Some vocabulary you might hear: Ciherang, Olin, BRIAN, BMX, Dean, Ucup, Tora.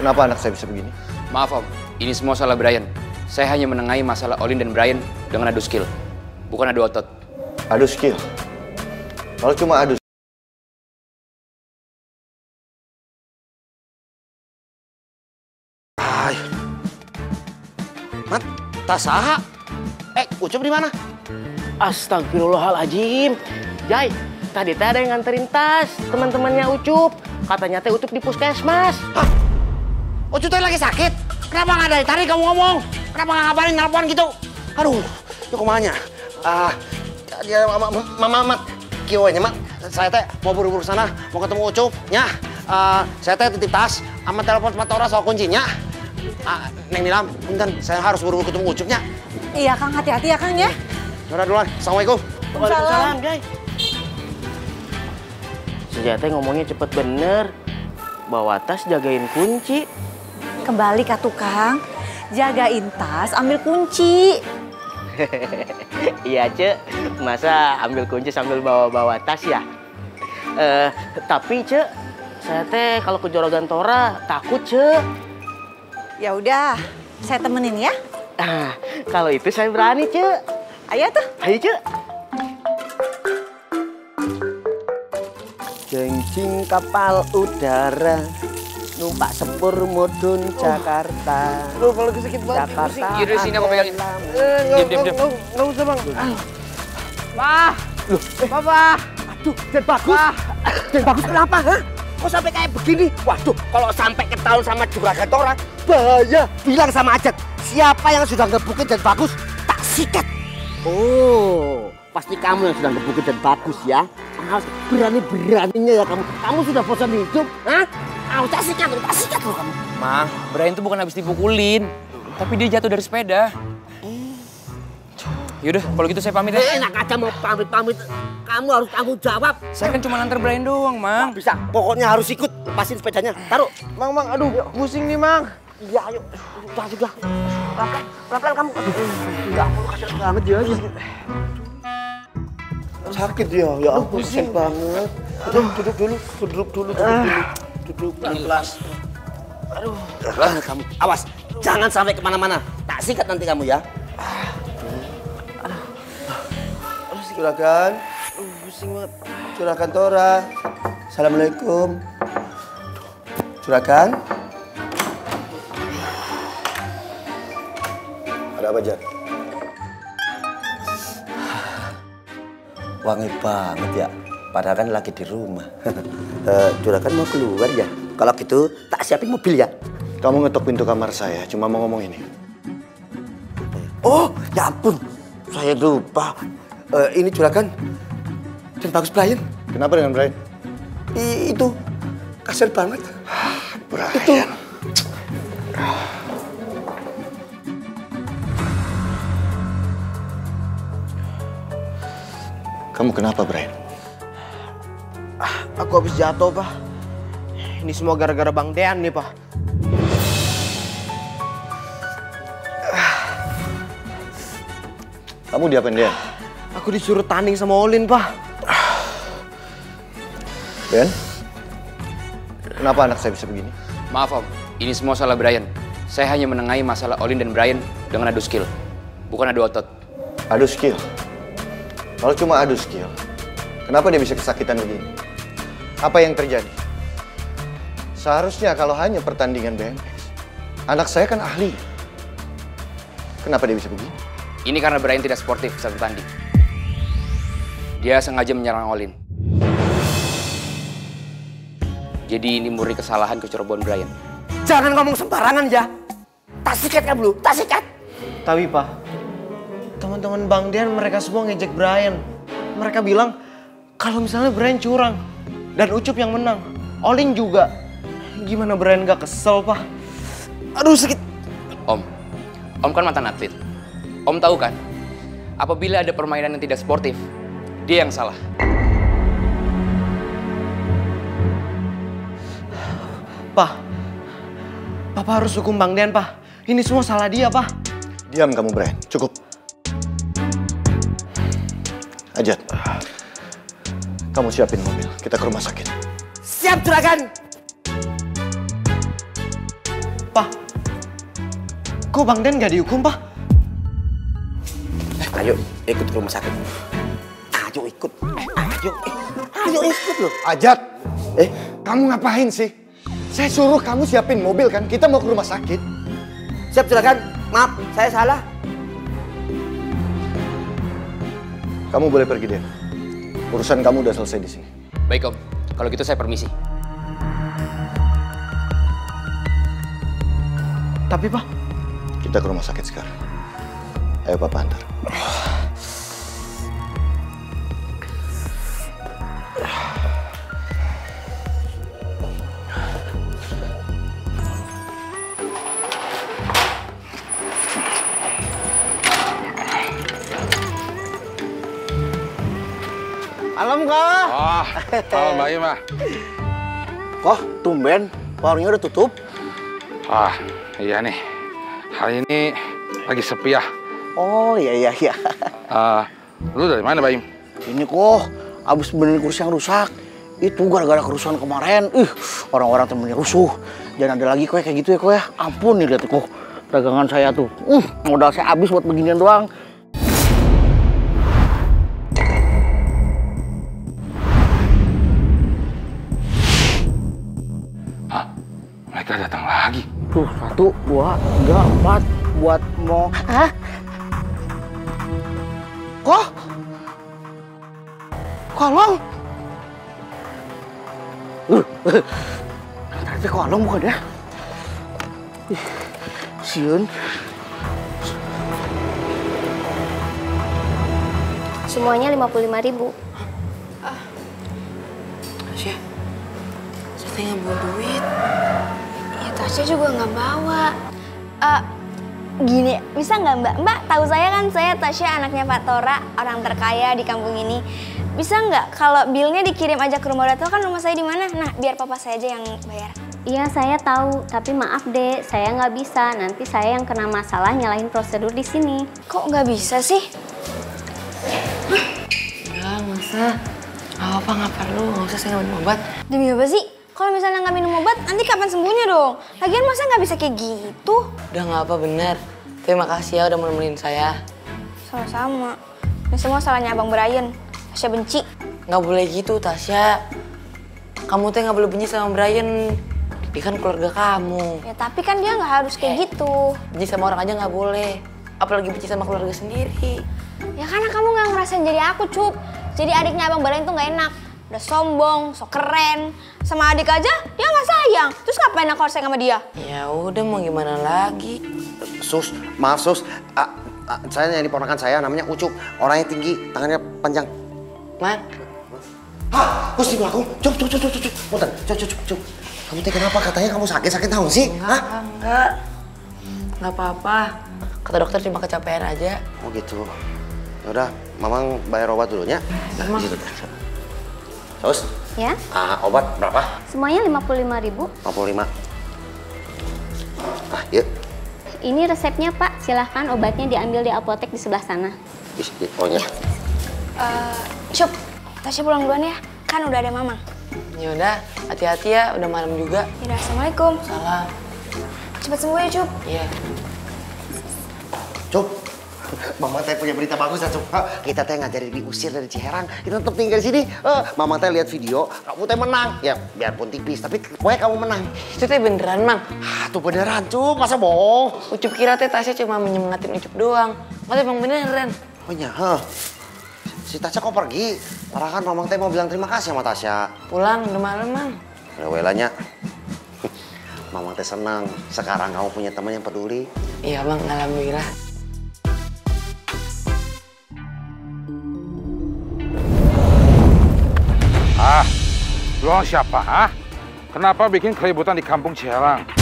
Kenapa anak saya bisa begini? Maaf Om, ini semua salah Brian. Saya hanya menengahi masalah Olin dan Brian dengan adu skill. Bukan adu otot. Adu skill? Kalau cuma adu skill. Mat, tasaha? Ucup di mana? Astagfirullahaladzim. Jai, tadi teh ada yang nganterin tas teman-temannya Ucup. Katanya teh Ucup di puskesmas. Hah? Ucup teh lagi sakit? Kenapa nggak dari tadi kamu ngomong? Kenapa nggak ngabarin telepon gitu? Aduh, itu kemahnya. Dia Mat, kiwanya Mat. Saya teh mau buru-buru sana, mau ketemu Ucup. Nyah, saya teh titip tas sama telepon sama Tora soal kuncinya. Neng Nilam, bentar, saya harus buru-buru ketemu Ucupnya. Iya Kang, hati-hati ya Kang ya. Tora duluan, Assalamualaikum. Waalaikumsalam, guys. Sejatnya ngomongnya cepet bener. Bawa tas, jagain kunci. Kembali Kak Tukang. Jagain tas, ambil kunci. Iya, Ce. Masa ambil kunci sambil bawa-bawa tas ya? Tapi, Ce, saya teh kalau ke jorogan Tora takut, Ce. Ya udah, saya temenin ya. Ah, kalau itu saya berani, Ce. Ayo tuh. Ayo, Ce. Jengking kapal udara. Numpak sepur mudun Jakarta. Loh, kalau gue sakit banget. Jakarta. Yaudah, sini aku pegangin. Diam. Nggak usah, Bang. Wah. Loh, Papa. Aduh, Den Bagus. Den Bagus kenapa, ha? Kok sampai kayak begini? Waduh, kalau sampai ketahuan sama juragan Tora, bahaya. Bilang sama Ajat, siapa yang sudah ngebukin Den Bagus, tak sikat. Oh, pasti kamu yang sudah ngebukin Den Bagus ya. Harus berani-beraninya ya kamu. Kamu sudah bosan hidup, ha? Aku tak sikat loh kamu. Mang, Brian itu bukan habis dipukulin, tapi dia jatuh dari sepeda. Yaudah, kalau gitu saya pamit ya. Enak aja mau pamit-pamit. Kamu harus tanggung jawab. Saya kan cuma nganter Brian doang, Mang. Bisa, pokoknya harus ikut. Lepasin sepedanya, taruh. Mang, aduh, pusing nih, Mang. Iya, ayo. Udah. Pelan-pelan kamu. Aduh, enggak perlu kasar banget dia. Sakit dia, ya ampun, pusing banget. Aduh, duduk dulu. Kelas. Aduh, kamu awas, jangan sampai kemana-mana. Tak sikat nanti kamu ya. Juragan, pusing banget. Juragan Tora, assalamualaikum. Juragan, ada apa Jan? Wangi banget ya. Padahal kan lagi di rumah. Juragan mau keluar ya? Kalau gitu, tak siapin mobil ya? Kamu ngetok pintu kamar saya, cuma mau ngomong ini. Oh, ya ampun. Saya lupa. Ini Juragan. Dan Bagus Brian. Kenapa dengan Brian? Itu. Kasar banget. Brian. Itu. Kamu kenapa, Brian? Aku habis jatuh, Pak. Ini semua gara-gara Bang Dean nih, Pak. Kamu diapain, Dean? Aku disuruh tanding sama Olin, Pak. Dean? Kenapa anak saya bisa begini? Maaf, Om. Ini semua salah Brian. Saya hanya menengahi masalah Olin dan Brian dengan adu skill. Bukan adu otot. Adu skill? Kalau cuma adu skill, kenapa dia bisa kesakitan begini? Apa yang terjadi? Seharusnya kalau hanya pertandingan BMX, anak saya kan ahli. Kenapa dia bisa begini? Ini karena Brian tidak sportif saat bertanding. Dia sengaja menyerang Olin. Jadi ini murni kesalahan kecerobohan Brian. Jangan ngomong sembarangan ya. Tak sikat kan belum? Tak sikat. Tapi Pak, teman-teman Bang Dean mereka semua ngejek Brian. Mereka bilang kalau misalnya Brian curang. Dan Ucup yang menang, Olin juga. Gimana Brian gak kesel, Pak? Aduh, sakit. Om kan mantan atlet. Om tahu kan, apabila ada permainan yang tidak sportif, dia yang salah. Pak, Papa harus hukum Bang Dean, Pak. Ini semua salah dia, Pak. Diam kamu, Brian. Cukup. Ajat. Kamu siapin mobil, kita ke rumah sakit. Siap, Juragan! Pak, kok Bang Den gak dihukum, Pak? Ayo ikut ke rumah sakit. Ayo ikut. Ayo ikut loh. Ajat, kamu ngapain sih? Saya suruh kamu siapin mobil kan? Kita mau ke rumah sakit. Siap, silakan. Maaf, saya salah. Kamu boleh pergi, Den. Urusan kamu udah selesai di sini. Baik, Om. Kalau gitu saya permisi. Tapi, Pak, kita ke rumah sakit sekarang. Ayo, Papa antar. Malam, Kak. Oh, malam lagi, Ma. Kok, tumben warungnya udah tutup? Ah, iya nih. Hari ini lagi sepi ya. Oh, iya. Lu dari mana, Baim? Ini kok, abis benerin kursi yang rusak. Itu gara-gara kerusuhan kemarin. Orang-orang temennya rusuh. Jangan ada lagi kok kayak gitu ya, kok ya. Ampun nih, lihat kok. Dagangan saya tuh. Modal saya habis buat beginian doang. Mereka datang lagi. Tuh, 1, 2, 3, 4 buat mau. Hah? Kok? Kolong? Ternyata kolong bukan ya? Siun. Semuanya 55.000. Tasya, saya nggak bawa duit. Tasya juga nggak bawa. Gini, bisa nggak Mbak? Mbak tahu saya kan, saya Tasya anaknya Pak Tora, orang terkaya di kampung ini. Bisa nggak kalau bilnya dikirim aja ke rumah Dato, kan rumah saya di mana? Nah, biar papa saya aja yang bayar. Iya, saya tahu. Tapi maaf deh, saya nggak bisa. Nanti saya yang kena masalah nyalahin prosedur di sini. Kok nggak bisa sih? Enggak, nggak usah. Apa-apa, nggak perlu. Nggak usah, saya nggak minum obat. Demi apa sih? Kalau misalnya nggak minum obat, nanti kapan sembuhnya dong? Lagian masa nggak bisa kayak gitu? Udah nggak apa, bener. Terima kasih ya udah menemenin saya. Sama-sama. Ini semua salahnya Abang Brian. Tasya benci. Nggak boleh gitu, Tasya. Kamu tuh nggak boleh benci sama Brian. Dia kan keluarga kamu. Ya tapi kan dia nggak harus kayak gitu. Benci sama orang aja nggak boleh. Apalagi benci sama keluarga sendiri. Ya karena kamu nggak ngerasain jadi aku, Cup. Jadi adiknya Abang Brian tuh nggak enak. Udah sombong, sok keren. Sama adik aja, dia nggak sayang. Terus ngapain aku harus sayang sama dia? Ya udah, mau gimana lagi? Sus, maaf Sus. Saya nyari ponakan saya, namanya Ucup. Orangnya tinggi, tangannya panjang. Man? Hah? Gusti melaku? Cup. Bentar, cup. Kamu teh kenapa? Katanya kamu sakit tahu sih? Enggak. Nggak apa-apa. Kata dokter cuma kecapean aja. Oh gitu. Yaudah, Mamang bayar obat dulunya. Nah, di situ. Terus? Ya? Obat berapa? Semuanya 55.000. 55. Yuk. Ini resepnya, Pak. Silahkan obatnya diambil di apotek di sebelah sana. Pokoknya. Cup, Tasya pulang duluan ya. Kan udah ada Mamang. Yaudah, hati-hati ya. Udah malam juga. Yaudah, Assalamualaikum. Salam. Cepat sembuh ya, Cup. Iya. Cup. Mama teh punya berita bagus ya, Cup. Kita teh nggak jadi diusir dari Ciherang, kita tetap tinggal di sini. Mama teh lihat video, kamu teh menang. Ya biarpun tipis, tapi pokoknya kamu menang. Itu teh beneran, Mang? Tuh beneran, Cup. Masa bohong? Ucup kira teh Tasya cuma menyemangatin Ucup doang. Malah emang beneran. Oh iya, si Tasya kok pergi? Parah kan, Mamang teh mau bilang terima kasih sama Tasya. Pulang, udah malam, Mang. Rewelanya. Mamang teh senang. Sekarang kamu punya teman yang peduli. Iya, Bang. Alhamdulillah. Lo siapa? Kenapa bikin keributan di kampung Ciherang?